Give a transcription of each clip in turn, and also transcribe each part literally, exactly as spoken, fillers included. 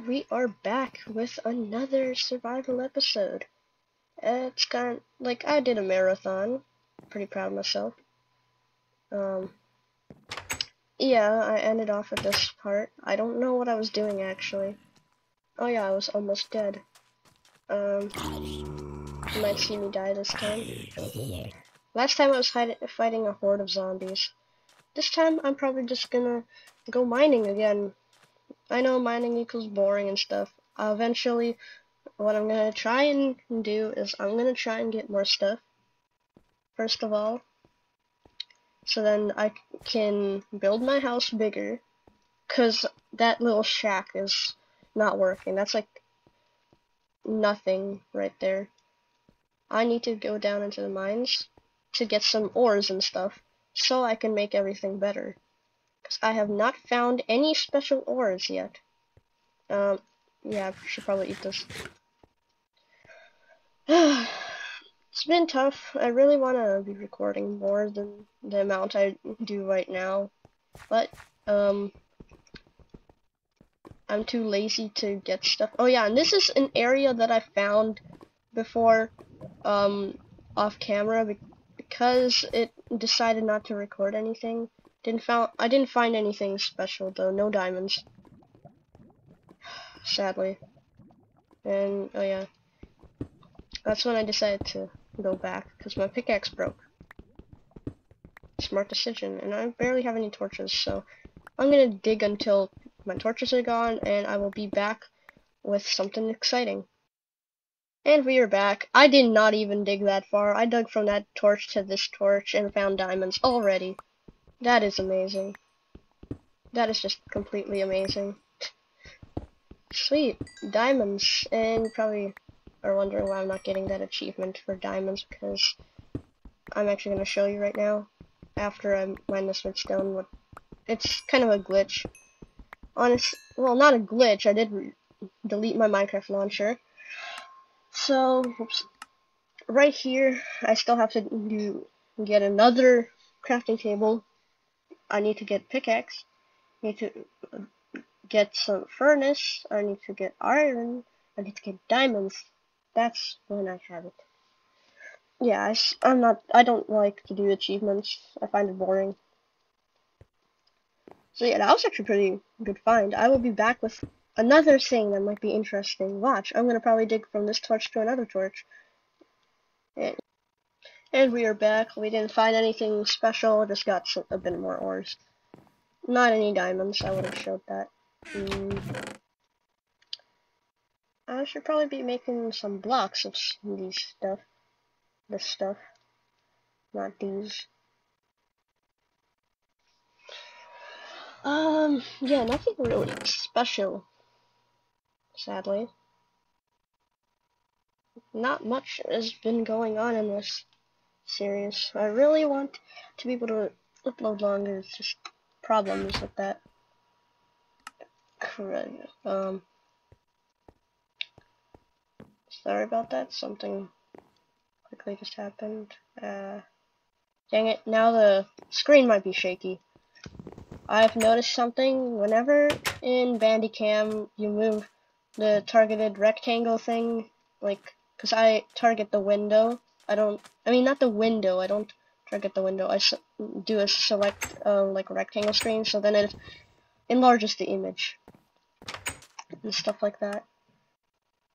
and we are back with another survival episode. It's kind of, like, I did a marathon. Pretty proud of myself. Um, yeah, I ended off at this part. I don't know what I was doing, actually. Oh yeah, I was almost dead. Um, you might see me die this time. Last time I was hide fighting a horde of zombies. This time, I'm probably just gonna go mining again. I know mining equals boring and stuff. Uh, eventually, what I'm gonna try and do is I'm gonna try and get more stuff, first of all. So then I can build my house bigger, because that little shack is not working. That's like nothing right there. I need to go down into the mines to get some ores and stuff, so I can make everything better. Because I have not found any special ores yet. Um, yeah, I should probably eat this. It's been tough. I really want to be recording more than the amount I do right now. But, um, I'm too lazy to get stuff. Oh yeah, and this is an area that I found before, um, off camera. Be because it decided not to record anything. Didn't found I didn't find anything special though. No diamonds, sadly. And oh yeah, that's when I decided to go back because my pickaxe broke. Smart decision. And I barely have any torches, so I'm gonna dig until my torches are gone, and I will be back with something exciting. And we are back. I did not even dig that far. I dug from that torch to this torch and found diamonds already. That is amazing. That is just completely amazing. Sweet. Diamonds. And you probably are wondering why I'm not getting that achievement for diamonds, because I'm actually going to show you right now after I mine this redstone. What, it's kind of a glitch. Honest, well, not a glitch. I did re delete my Minecraft launcher. So, oops. Right here, I still have to do, get another crafting table. I need to get pickaxe, need to get some furnace, I need to get iron, I need to get diamonds. That's when I have it. Yeah, I, I'm not, I don't like to do achievements. I find it boring. So yeah, that was actually a pretty good find. I will be back with another thing that might be interesting. Watch, I'm gonna probably dig from this torch to another torch. And And we are back. We didn't find anything special, just got a bit more ores. Not any diamonds, I would have showed that. Mm. I should probably be making some blocks of these stuff. This stuff. Not these. Um, yeah, nothing really special. Sadly. Not much has been going on in this series. I really want to be able to upload longer. It's just problems with that. Um, sorry about that. Something quickly just happened. Uh, dang it! Now the screen might be shaky. I've noticed something. Whenever in Bandicam you move the targeted rectangle thing, like, because I target the window. I don't, I mean, not the window, I don't target the window, I do a select, uh, like, rectangle screen, so then it enlarges the image, and stuff like that.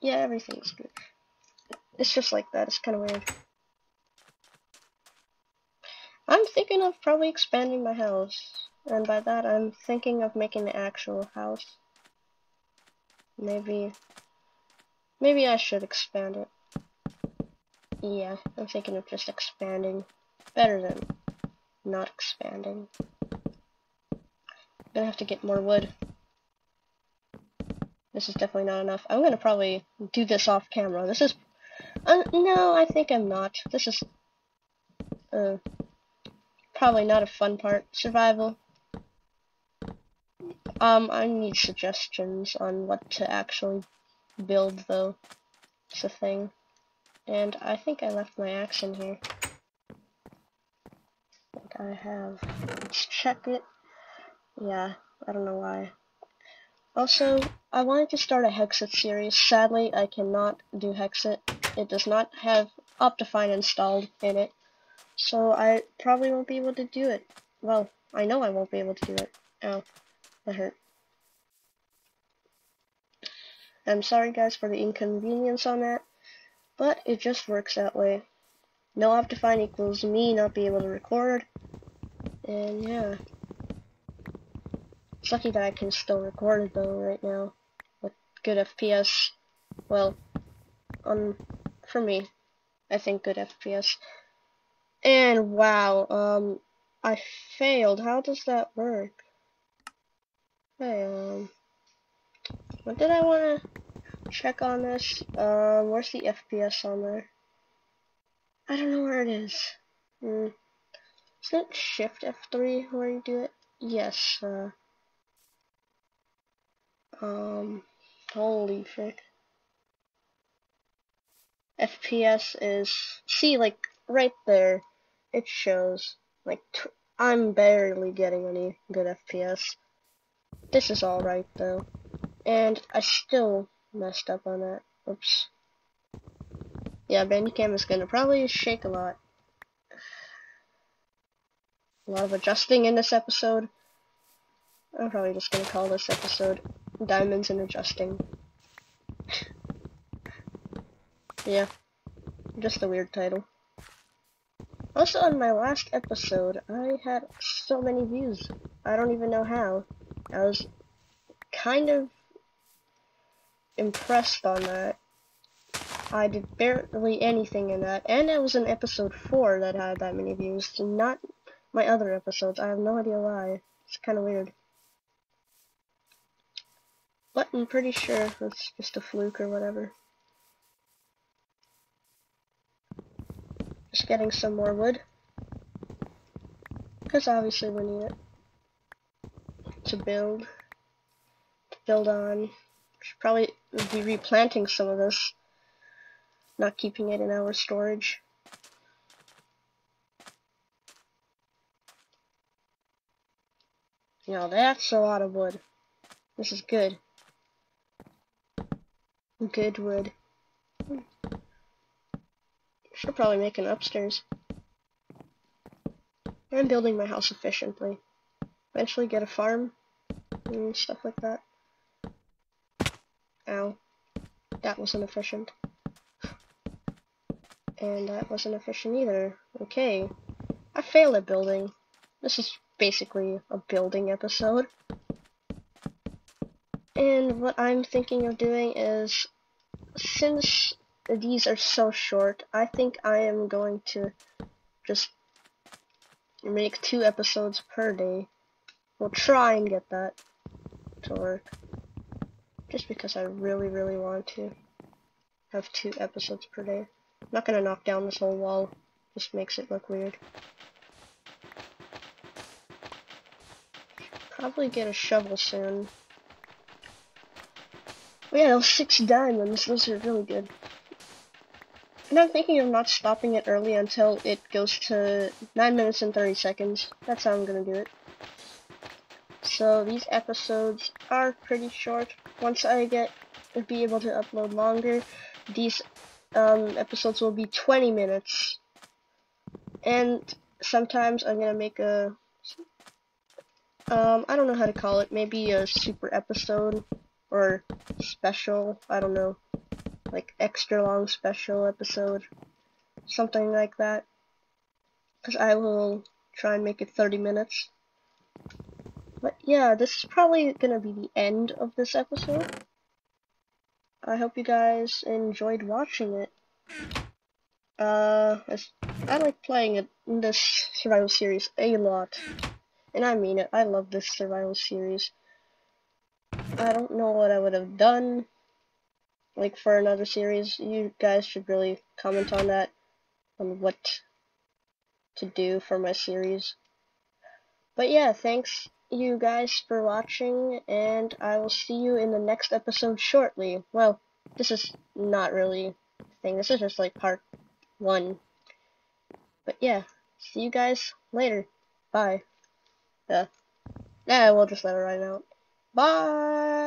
Yeah, everything's good. It's just like that, it's kind of weird. I'm thinking of probably expanding my house, and by that I'm thinking of making an actual house. Maybe, maybe I should expand it. Yeah, I'm thinking of just expanding. Better than not expanding. I'm gonna have to get more wood. This is definitely not enough. I'm gonna probably do this off camera. This is... Uh, no, I think I'm not. This is... Uh, probably not a fun part. Survival. Um, I need suggestions on what to actually build, though. It's a thing. And I think I left my axe in here. I think I have. Let's check it. Yeah, I don't know why. Also, I wanted to start a Hexit series. Sadly, I cannot do Hexit. It does not have Optifine installed in it, so I probably won't be able to do it. Well, I know I won't be able to do it. Ow, that hurt. I'm sorry guys for the inconvenience on that, but it just works that way. No Optifine equals me not being able to record, and yeah. It's lucky that I can still record though right now, with good F P S. Well, um, for me, I think good F P S. And wow, um, I failed. How does that work? Hey, um, what did I want to check on this? Uh, where's the F P S on there? I don't know where it is. Mm. Isn't it Shift F three where you do it? Yes. Uh, um, holy frick. F P S is, see, like right there, it shows. Like t I'm barely getting any good F P S. This is all right though, and I still messed up on that. Oops. Yeah, Bandicam is gonna probably shake a lot. A lot of adjusting in this episode. I'm probably just gonna call this episode Diamonds and Adjusting. Yeah, just a weird title. Also, on my last episode, I had so many views. I don't even know how. I was kind of impressed on that. I did barely anything in that, and it was in episode four that had that many views, not my other episodes. I have no idea why. It's kind of weird. But I'm pretty sure it's just a fluke or whatever. Just getting some more wood, because obviously we need it to build, to build on. Should probably be replanting some of this. Not keeping it in our storage. Now that's a lot of wood. This is good. Good wood. Should probably make an upstairs. I'm building my house efficiently. Eventually get a farm and stuff like that. Ow. That wasn't efficient. And that wasn't efficient either. Okay. I failed at building. This is basically a building episode. And what I'm thinking of doing is, since these are so short, I think I am going to just make two episodes per day. We'll try and get that to work. Just because I really, really want to have two episodes per day. I'm not gonna knock down this whole wall, just makes it look weird. Should probably get a shovel soon. We had six diamonds, those are really good. And I'm thinking of not stopping it early until it goes to nine minutes and thirty seconds. That's how I'm gonna do it. So these episodes are pretty short. Once I get be able to upload longer, these Um, episodes will be twenty minutes, and sometimes I'm gonna make a, um, I don't know how to call it, maybe a super episode, or special, I don't know, like extra long special episode, something like that, because I will try and make it thirty minutes, but yeah, this is probably gonna be the end of this episode. I hope you guys enjoyed watching it. Uh, I like playing it, this survival series a lot. And I mean it, I love this survival series. I don't know what I would have done, like, for another series. You guys should really comment on that, on what to do for my series. But yeah, thanks you guys for watching, and I will see you in the next episode shortly. Well, this is not really a thing, this is just like part one, but yeah, see you guys later. Bye. Yeah, nah, we'll just let it ride out. Bye.